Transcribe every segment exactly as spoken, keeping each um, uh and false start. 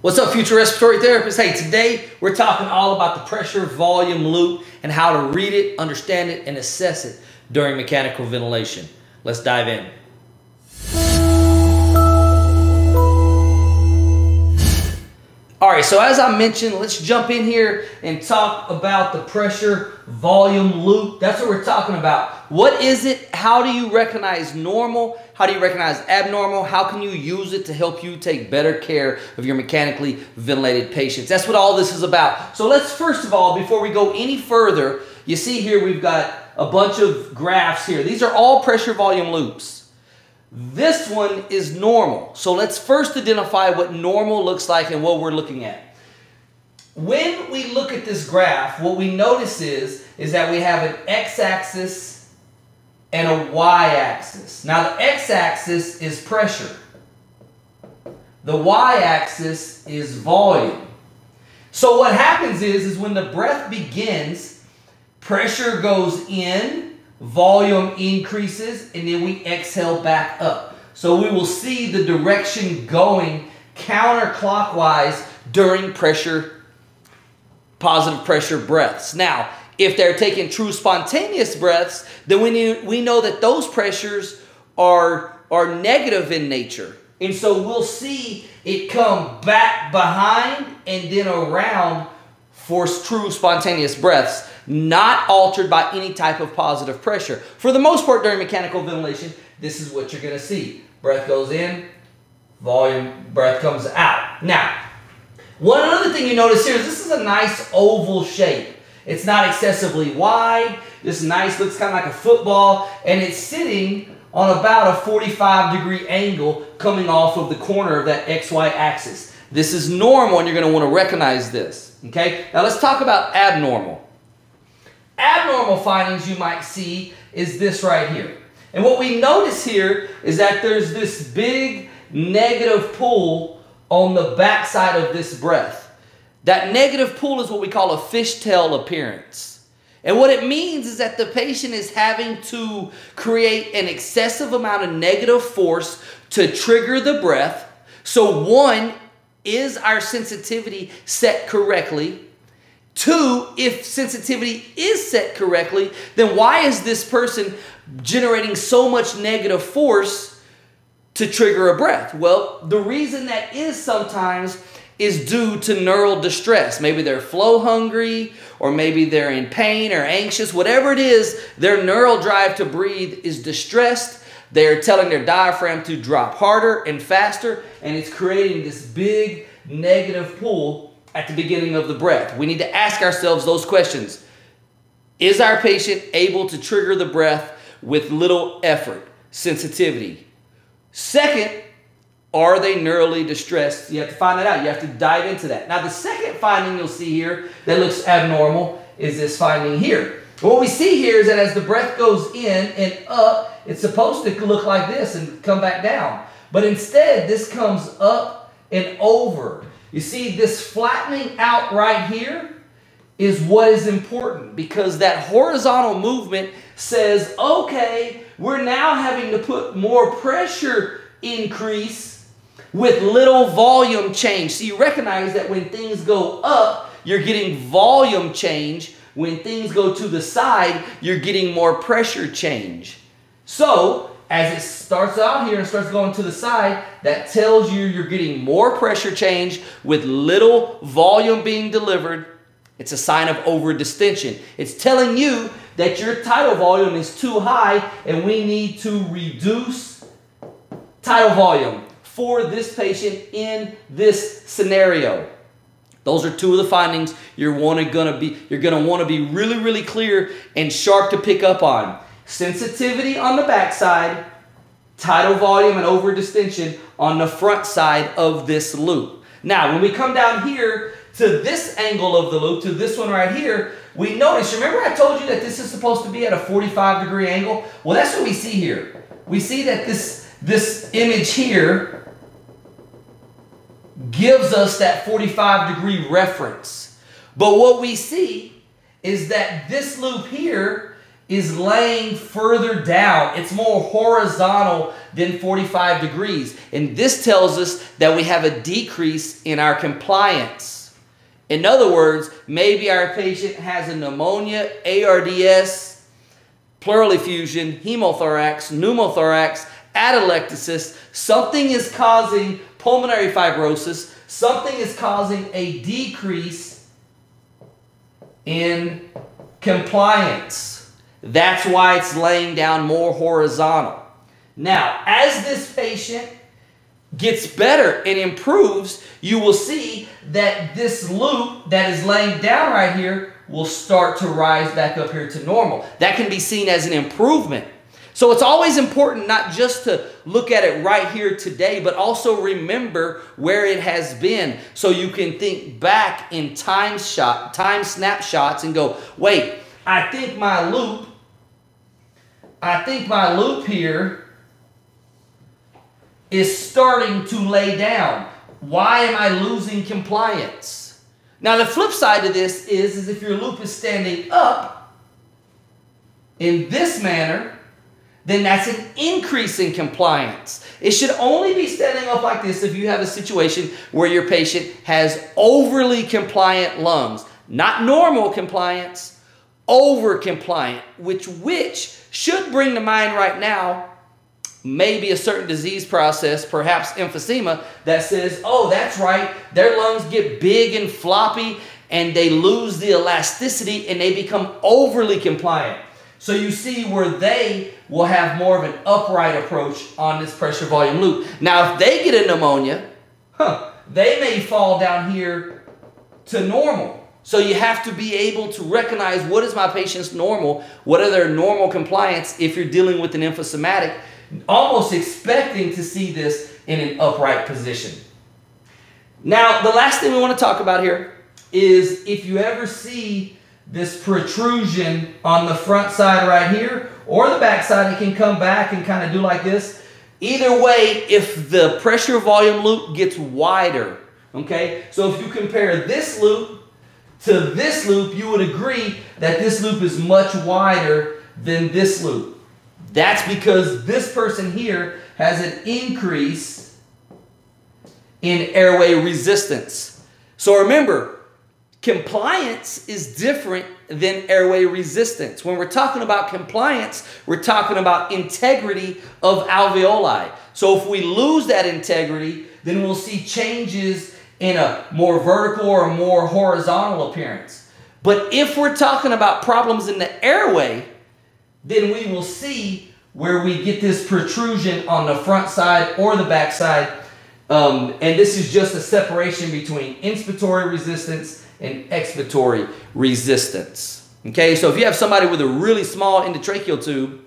What's up, future respiratory therapists? Hey, today we're talking all about the pressure volume loop and how to read it, understand it, and assess it during mechanical ventilation. Let's dive in. All right, so as I mentioned, let's jump in here and talk about the pressure volume loop. That's what we're talking about. What is it? How do you recognize normal? How do you recognize abnormal? How can you use it to help you take better care of your mechanically ventilated patients? That's what all this is about. So let's, first of all, before we go any further, you see here we've got a bunch of graphs here. These are all pressure volume loops. This one is normal. So let's first identify what normal looks like and what we're looking at. When we look at this graph, what we notice is, is that we have an x-axis and a y-axis. Now the x-axis is pressure. The y-axis is volume. So what happens is, is when the breath begins, pressure goes in, volume increases, and then we exhale back up. So we will see the direction going counterclockwise during pressure, positive pressure breaths. Now, if they're taking true spontaneous breaths, then we, need, we know that those pressures are, are negative in nature. And so we'll see it come back behind and then around for true spontaneous breaths, not altered by any type of positive pressure. For the most part during mechanical ventilation, this is what you're gonna see. Breath goes in, volume, breath comes out. Now, one other thing you notice here is this is a nice oval shape. It's not excessively wide. This nice looks kind of like a football, and it's sitting on about a forty-five degree angle coming off of the corner of that X Y axis. This is normal, and you're going to want to recognize this. Okay? Now let's talk about abnormal. Abnormal findings you might see is this right here. And what we notice here is that there's this big negative pull on the backside of this breath. That negative pull is what we call a fishtail appearance. And what it means is that the patient is having to create an excessive amount of negative force to trigger the breath. So one, is our sensitivity set correctly? Two, if sensitivity is set correctly, then why is this person generating so much negative force to trigger a breath? Well, the reason that is sometimes is due to neural distress. Maybe they're flow hungry, or maybe they're in pain or anxious. Whatever it is, their neural drive to breathe is distressed. They're telling their diaphragm to drop harder and faster, and it's creating this big negative pull at the beginning of the breath. We need to ask ourselves those questions. Is our patient able to trigger the breath with little effort? Sensitivity. Second, are they neurally distressed? You have to find that out. You have to dive into that. Now, the second finding you'll see here that looks abnormal is this finding here. What we see here is that as the breath goes in and up, it's supposed to look like this and come back down. But instead, this comes up and over. You see, this flattening out right here is what is important, because that horizontal movement says, okay, we're now having to put more pressure increase with little volume change. So you recognize that when things go up, you're getting volume change. When things go to the side, you're getting more pressure change. So as it starts out here and starts going to the side, that tells you you're getting more pressure change with little volume being delivered. It's a sign of overdistension. It's telling you that your tidal volume is too high and we need to reduce tidal volume for this patient in this scenario. Those are two of the findings you're wanna gonna be you're gonna want to be really, really clear and sharp to pick up on. Sensitivity on the backside, tidal volume and overdistension on the front side of this loop. Now, when we come down here to this angle of the loop, to this one right here, we notice, remember I told you that this is supposed to be at a forty-five degree angle? Well, that's what we see here. We see that this This image here gives us that forty-five degree reference. But what we see is that this loop here is laying further down. It's more horizontal than forty-five degrees. And this tells us that we have a decrease in our compliance. In other words, maybe our patient has a pneumonia, A R D S, pleural effusion, hemothorax, pneumothorax, atelectasis. Something is causing pulmonary fibrosis. Something is causing a decrease in compliance. That's why it's laying down more horizontal. Now, as this patient gets better and improves, you will see that this loop that is laying down right here will start to rise back up here to normal. That can be seen as an improvement. So it's always important not just to look at it right here today, but also remember where it has been so you can think back in time shot, time snapshots and go, wait, I think my loop, I think my loop here is starting to lay down. Why am I losing compliance? Now the flip side of this is, is if your loop is standing up in this manner, then that's an increase in compliance. It should only be standing up like this if you have a situation where your patient has overly compliant lungs. Not normal compliance, over compliant, which, which should bring to mind right now maybe a certain disease process, perhaps emphysema, that says, oh, that's right, their lungs get big and floppy and they lose the elasticity and they become overly compliant. So you see where they will have more of an upright approach on this pressure volume loop. Now, if they get a pneumonia, huh, they may fall down here to normal. So you have to be able to recognize what is my patient's normal, what are their normal compliance if you're dealing with an emphysematic, almost expecting to see this in an upright position. Now, the last thing we want to talk about here is if you ever see this protrusion on the front side right here or the back side, it can come back and kind of do like this. Either way, if the pressure volume loop gets wider, okay? So if you compare this loop to this loop, you would agree that this loop is much wider than this loop. That's because this person here has an increase in airway resistance. So remember, compliance is different than airway resistance. When we're talking about compliance, we're talking about integrity of alveoli. So if we lose that integrity, then we'll see changes in a more vertical or more horizontal appearance. But if we're talking about problems in the airway, then we will see where we get this protrusion on the front side or the back side. Um, and this is just a separation between inspiratory resistance and expiratory resistance. Okay, so if you have somebody with a really small endotracheal tube,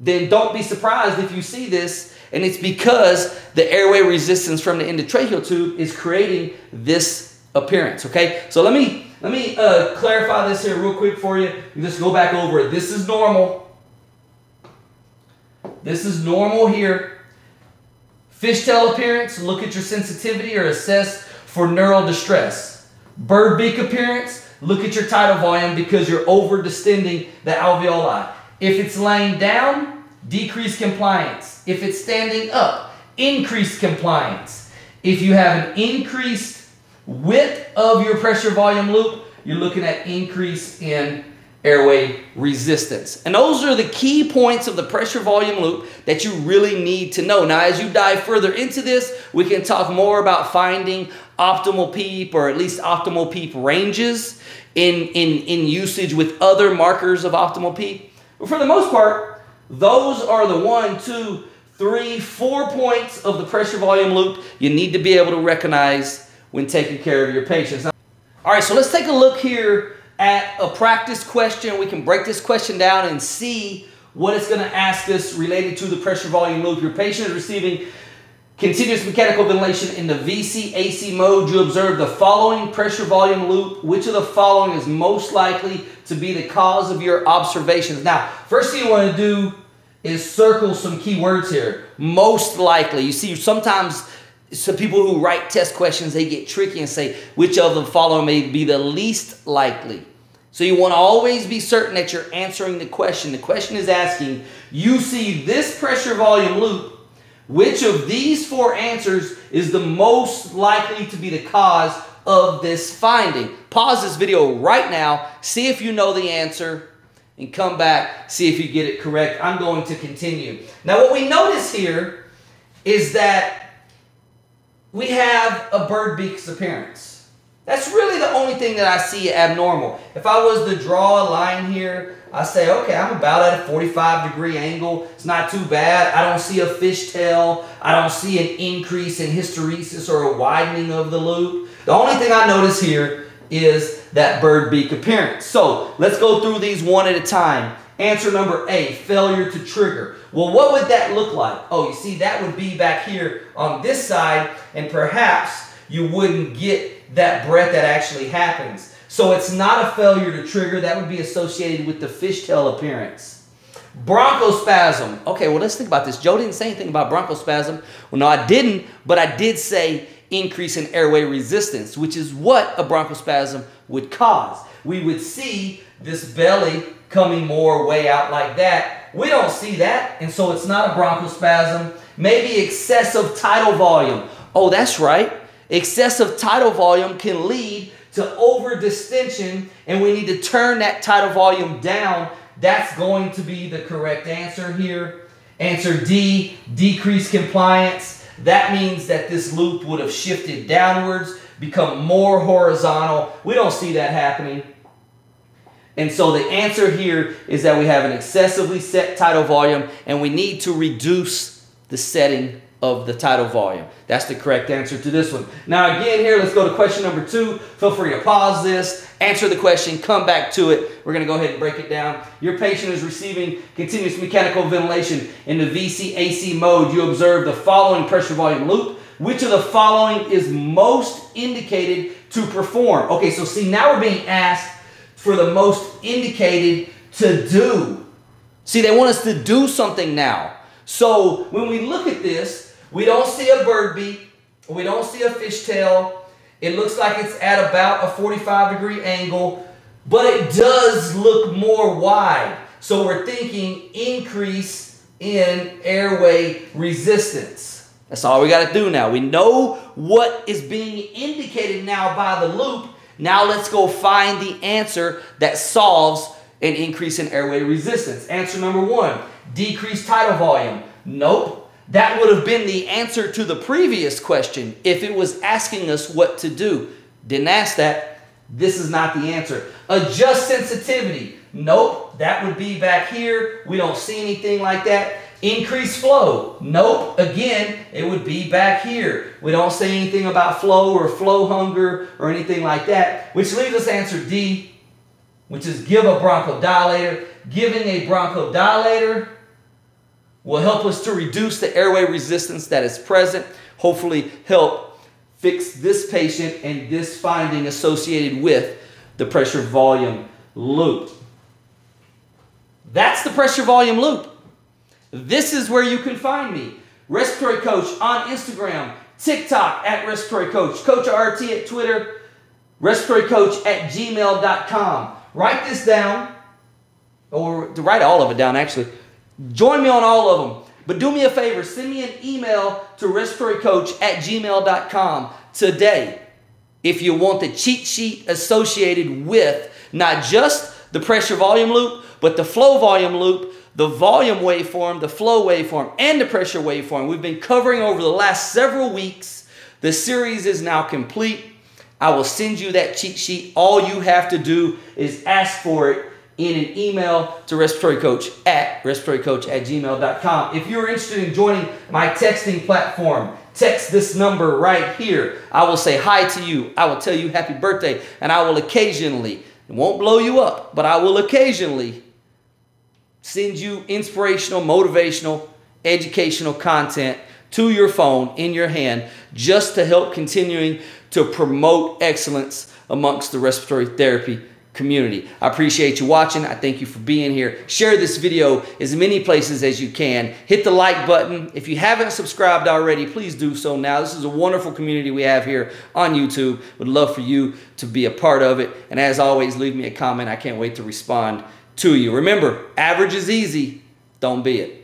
then don't be surprised if you see this, and it's because the airway resistance from the endotracheal tube is creating this appearance. Okay, so let me let me uh, clarify this here real quick for you. Just go back over it. This is normal. This is normal here. Fishtail appearance. Look at your sensitivity or assess for neural distress. Bird beak appearance, look at your tidal volume because you're over distending the alveoli. If it's laying down, decrease compliance. If it's standing up, increase compliance. If you have an increased width of your pressure volume loop, you're looking at increase in airway resistance. And those are the key points of the pressure volume loop that you really need to know. Now, as you dive further into this, we can talk more about finding optimal PEEP or at least optimal PEEP ranges in, in, in usage with other markers of optimal PEEP. But for the most part, those are the one, two, three, four points of the pressure volume loop you need to be able to recognize when taking care of your patients. All right, so let's take a look here at a practice question. We can break this question down and see what it's going to ask us related to the pressure volume loop. Your patient is receiving continuous mechanical ventilation in the V C A C mode. You observe the following pressure volume loop. Which of the following is most likely to be the cause of your observations? Now, first thing you want to do is circle some key words here. Most likely. You see, sometimes so people who write test questions, they get tricky and say, which of the following may be the least likely? So you want to always be certain that you're answering the question. The question is asking, you see this pressure volume loop, which of these four answers is the most likely to be the cause of this finding? Pause this video right now, see if you know the answer, and come back, see if you get it correct. I'm going to continue. Now what we notice here is that we have a bird beak's appearance. That's really the only thing that I see abnormal. If I was to draw a line here, I say, okay, I'm about at a forty-five degree angle. It's not too bad. I don't see a fishtail. I don't see an increase in hysteresis or a widening of the loop. The only thing I notice here is that bird beak appearance. So let's go through these one at a time. Answer number A, failure to trigger. Well, what would that look like? Oh, you see, that would be back here on this side, and perhaps you wouldn't get that breath that actually happens. So it's not a failure to trigger. That would be associated with the fishtail appearance. Bronchospasm. Okay, well, let's think about this. Joe didn't say anything about bronchospasm. Well, no, I didn't, but I did say increase in airway resistance, which is what a bronchospasm would cause. We would see this belly coming more way out like that. We don't see that, and so it's not a bronchospasm. Maybe excessive tidal volume. Oh, that's right. Excessive tidal volume can lead to over-distension, and we need to turn that tidal volume down. That's going to be the correct answer here. Answer D, decreased compliance. That means that this loop would have shifted downwards, become more horizontal. We don't see that happening. And so the answer here is that we have an excessively set tidal volume, and we need to reduce the setting of the tidal volume. That's the correct answer to this one. Now again here, let's go to question number two. Feel free to pause this, answer the question, come back to it. We're gonna go ahead and break it down. Your patient is receiving continuous mechanical ventilation in the V C A C mode. You observe the following pressure volume loop. Which of the following is most indicated to perform? Okay, so see, now we're being asked for the most indicated to do. See, they want us to do something now. So when we look at this, we don't see a bird beak. We don't see a fishtail. It looks like it's at about a forty-five degree angle, but it does look more wide. So we're thinking increase in airway resistance. That's all we got to do now. We know what is being indicated now by the loop. Now let's go find the answer that solves an increase in airway resistance. Answer number one, decreased tidal volume. Nope. That would have been the answer to the previous question if it was asking us what to do. Didn't ask that. This is not the answer. Adjust sensitivity. Nope. That would be back here. We don't see anything like that. Increase flow. Nope. Again, it would be back here. We don't say anything about flow or flow hunger or anything like that, which leaves us answer D, which is give a bronchodilator. Giving a bronchodilator will help us to reduce the airway resistance that is present, hopefully help fix this patient and this finding associated with the pressure volume loop. That's the pressure volume loop. This is where you can find me. Respiratory Coach on Instagram, TikTok at Respiratory Coach, Coach R T at Twitter, Respiratory Coach at gmail dot com. Write this down, or to write all of it down actually. Join me on all of them, but do me a favor, send me an email to respiratory coach at gmail dot com today if you want the cheat sheet associated with not just the pressure volume loop, but the flow volume loop, the volume waveform, the flow waveform, and the pressure waveform. We've been covering over the last several weeks. The series is now complete. I will send you that cheat sheet. All you have to do is ask for it in an email to respiratorycoach at respiratorycoach at gmail dot com. If you're interested in joining my texting platform, text this number right here. I will say hi to you. I will tell you happy birthday, and I will occasionally, it won't blow you up, but I will occasionally send you inspirational, motivational, educational content to your phone in your hand just to help continuing to promote excellence amongst the respiratory therapy community. I appreciate you watching. I thank you for being here. Share this video as many places as you can. Hit the like button. If you haven't subscribed already, please do so now. This is a wonderful community we have here on YouTube. Would love for you to be a part of it. And as always, leave me a comment. I can't wait to respond to you. Remember, average is easy. Don't be it.